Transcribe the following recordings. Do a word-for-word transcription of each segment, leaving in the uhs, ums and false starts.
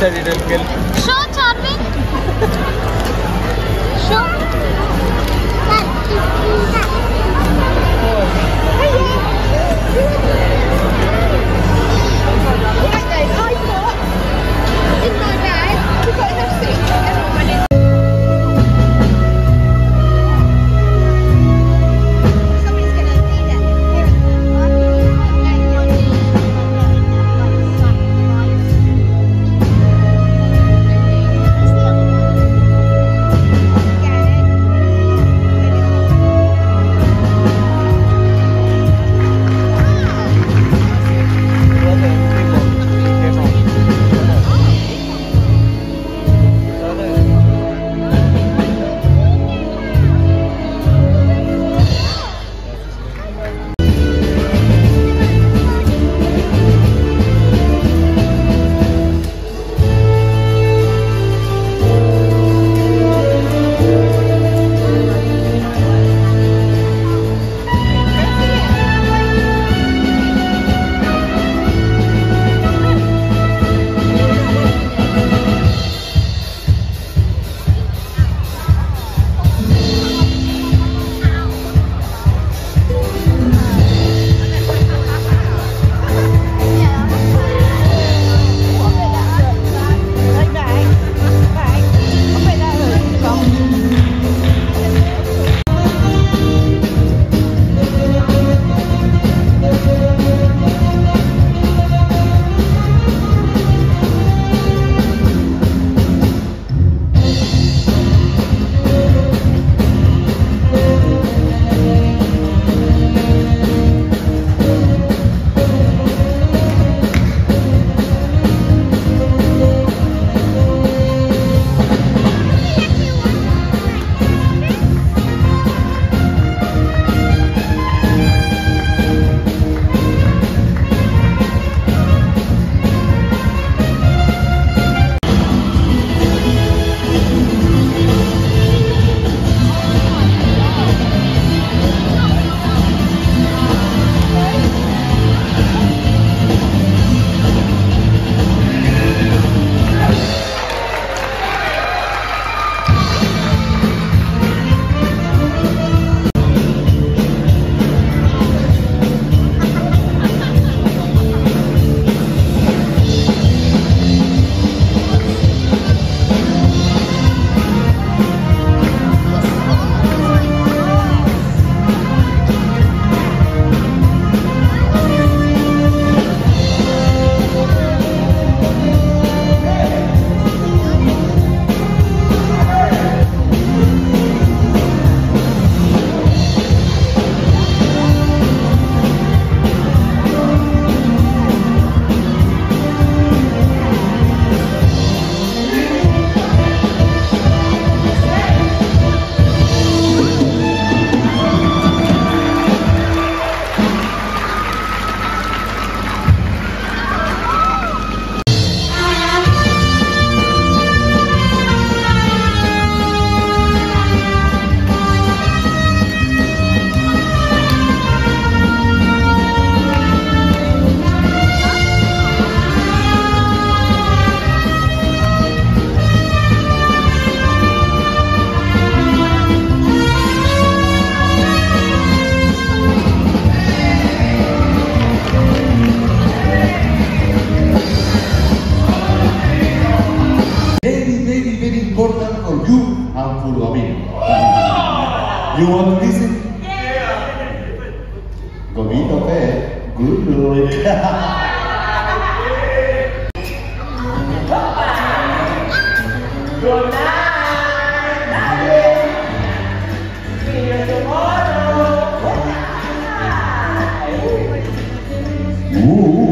that it'll kill. Sure, Charming. Sure. Right, guys, I thought in my bag because I've seen everyone in. Ooh.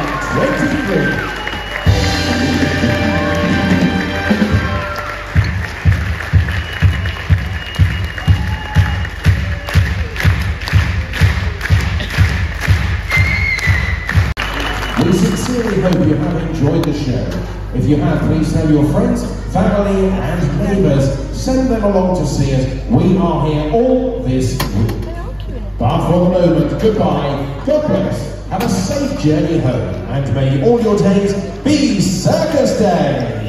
We sincerely hope you have enjoyed the show. If you have, please tell your friends, family and neighbours. Send them along to see us. We are here all this week. But for the moment, goodbye, God bless, have a safe journey home, and may all your days be Circus Day!